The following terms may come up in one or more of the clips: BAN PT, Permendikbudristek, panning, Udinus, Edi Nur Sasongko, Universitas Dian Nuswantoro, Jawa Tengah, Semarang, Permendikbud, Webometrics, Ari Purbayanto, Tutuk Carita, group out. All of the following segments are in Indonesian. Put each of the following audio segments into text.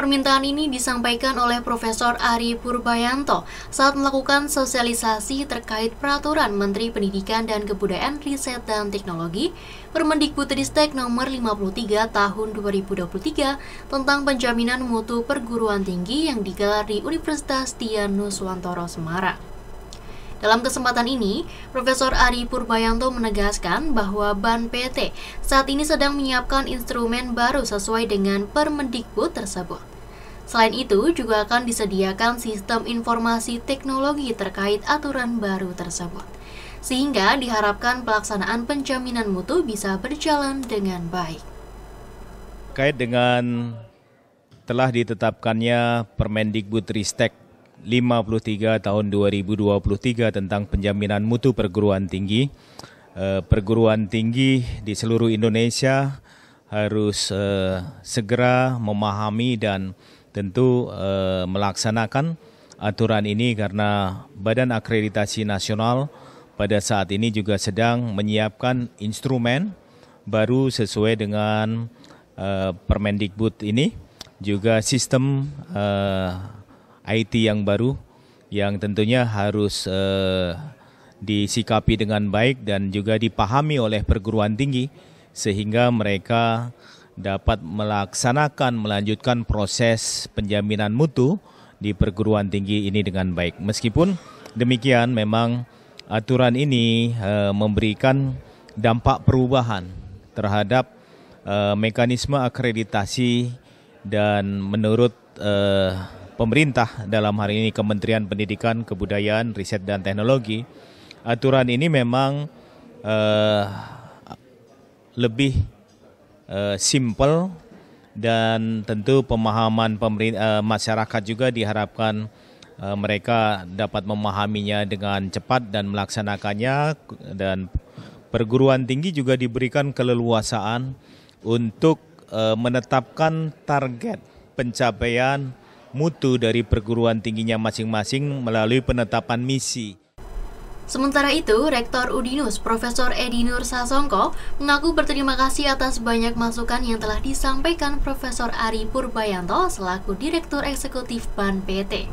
Permintaan ini disampaikan oleh Profesor Ari Purbayanto saat melakukan sosialisasi terkait peraturan Menteri Pendidikan dan Kebudayaan Riset dan Teknologi Permendikbudristek Nomor 53 Tahun 2023 tentang penjaminan mutu perguruan tinggi yang digelar di Universitas Dian Nuswantoro, Semarang. Dalam kesempatan ini, Profesor Ari Purbayanto menegaskan bahwa BAN PT saat ini sedang menyiapkan instrumen baru sesuai dengan Permendikbud tersebut. Selain itu, juga akan disediakan sistem informasi teknologi terkait aturan baru tersebut, sehingga diharapkan pelaksanaan penjaminan mutu bisa berjalan dengan baik. Terkait dengan telah ditetapkannya Permendikbudristek 53 tahun 2023 tentang penjaminan mutu perguruan tinggi. Perguruan tinggi di seluruh Indonesia harus segera memahami dan tentu melaksanakan aturan ini karena Badan Akreditasi Nasional pada saat ini juga sedang menyiapkan instrumen baru sesuai dengan Permendikbud ini, juga sistem IT yang baru yang tentunya harus disikapi dengan baik dan juga dipahami oleh perguruan tinggi sehingga mereka dapat melanjutkan proses penjaminan mutu di perguruan tinggi ini dengan baik. Meskipun demikian memang aturan ini memberikan dampak perubahan terhadap mekanisme akreditasi dan menurut pemerintah dalam hari ini Kementerian Pendidikan, Kebudayaan, Riset dan Teknologi, aturan ini memang lebih simpel dan tentu pemahaman masyarakat juga diharapkan mereka dapat memahaminya dengan cepat dan melaksanakannya, dan perguruan tinggi juga diberikan keleluasaan untuk menetapkan target pencapaian mutu dari perguruan tingginya masing-masing melalui penetapan misi. Sementara itu, Rektor Udinus Profesor Edi Nur Sasongko mengaku berterima kasih atas banyak masukan yang telah disampaikan Profesor Ari Purbayanto selaku Direktur Eksekutif BAN PT.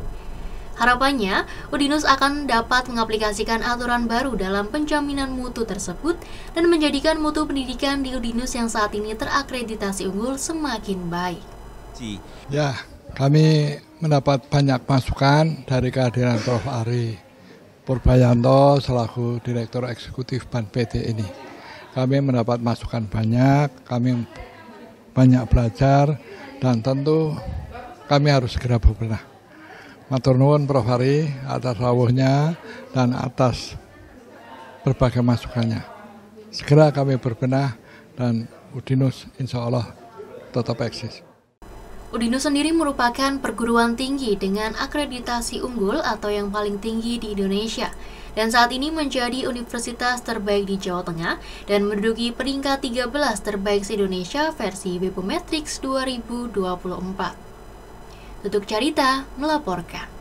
Harapannya, Udinus akan dapat mengaplikasikan aturan baru dalam penjaminan mutu tersebut dan menjadikan mutu pendidikan di Udinus yang saat ini terakreditasi unggul semakin baik. Ya, kami mendapat banyak masukan dari kehadiran Prof. Ari Purbayanto selaku Direktur Eksekutif BAN PT ini. Kami mendapat masukan banyak, kami banyak belajar, dan tentu kami harus segera berbenah. Matur nuwun Prof. Ari atas rawuhnya dan atas berbagai masukannya. Segera kami berbenah dan Udinus insya Allah tetap eksis. Udinus sendiri merupakan perguruan tinggi dengan akreditasi unggul atau yang paling tinggi di Indonesia dan saat ini menjadi universitas terbaik di Jawa Tengah dan menduduki peringkat 13 terbaik se-Indonesia versi Webometrics 2024. Tutuk Carita melaporkan.